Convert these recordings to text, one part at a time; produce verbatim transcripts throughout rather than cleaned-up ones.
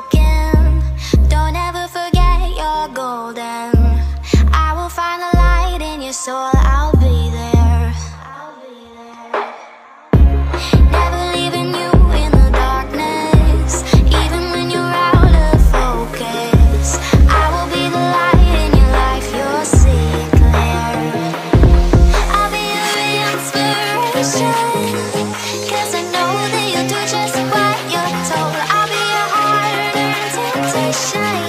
broken. Don't ever forget you're golden. I will find the light in your soul. I'll be there. Never leaving you in the darkness, even when you're out of focus. I will be the light in your life, you'll see it clear. I'll be your inspiration, 'cause I know that you'll do just what you're told. I'll be your heart and temptation.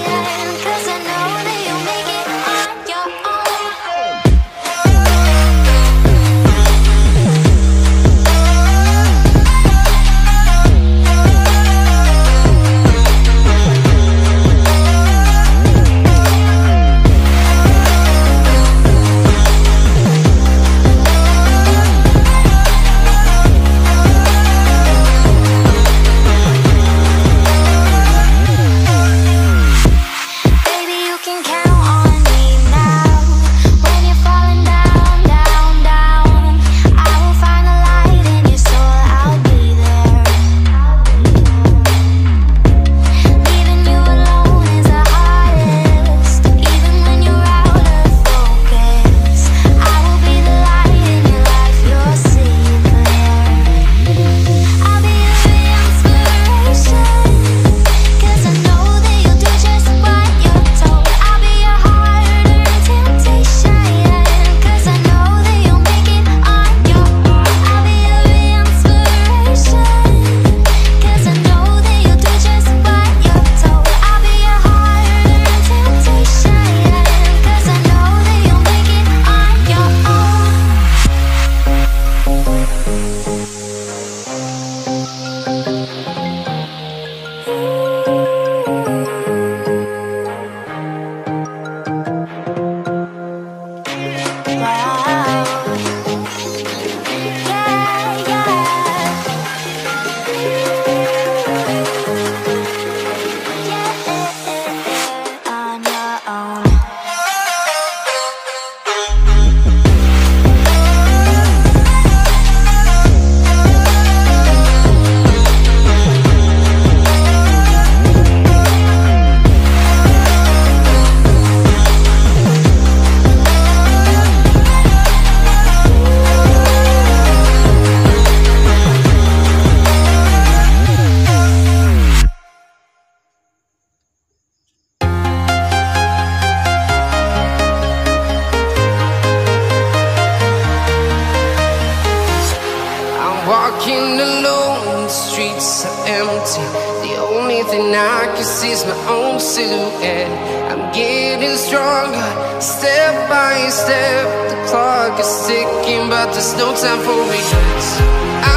Walking alone, the streets are empty. The only thing I can see is my own silhouette. I'm getting stronger, step by step. The clock is ticking, but there's no time for regrets.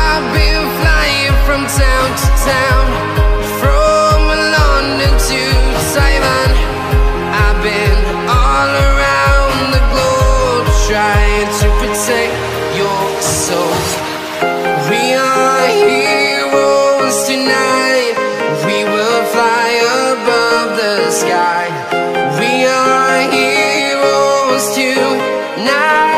I've been flying from town to town, from London to Taiwan. I've been all around the globe, trying to protect your soul. We are heroes tonight. We will fly above the sky. We are heroes tonight.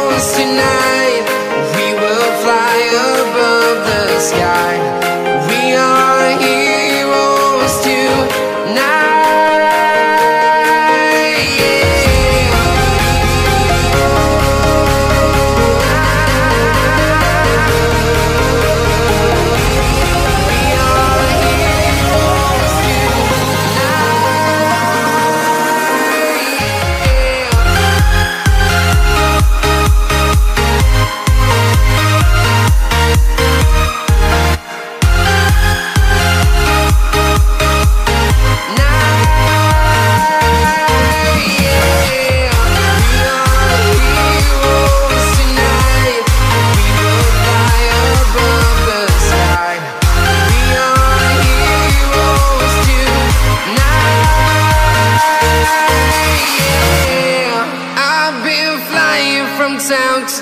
Tonight we will fly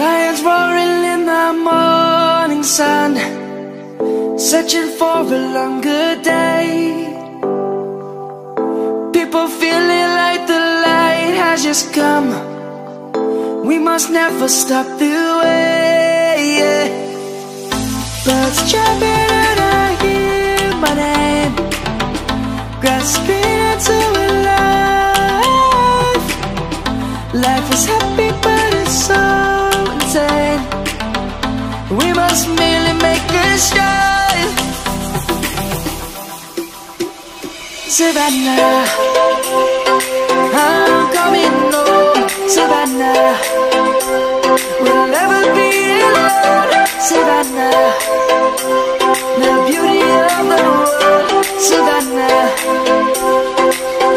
Lions roaring in the morning sun, searching for a longer day. People feeling like the light has just come. We must never stop the way, yeah. Birds jumping and I hear my name, grasping into a life. Life is happy but it's so insane. We must merely make a shine. Savannah, I'm coming home. Savannah, we'll never be alone. Savannah, the beauty of the world. Savannah,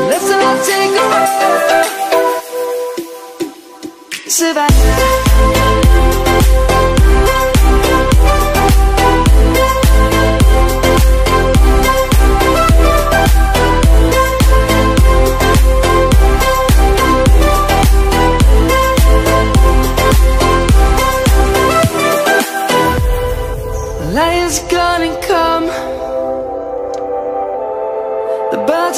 let's all take a ride. Savannah. Lion's gonna come. The birds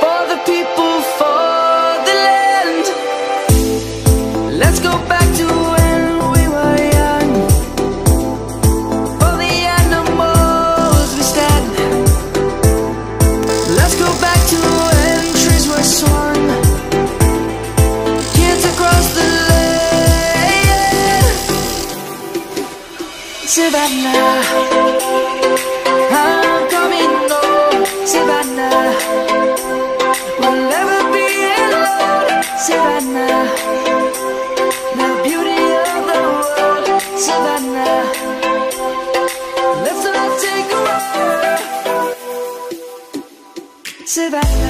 for the people, for the land. Let's go back to when we were young. For the animals we stand. Let's go back to when trees were swung. Savannah, I'm coming home. Savannah, we'll never be alone. Savannah, the beauty of the world. Savannah, let's all take a ride. Savannah.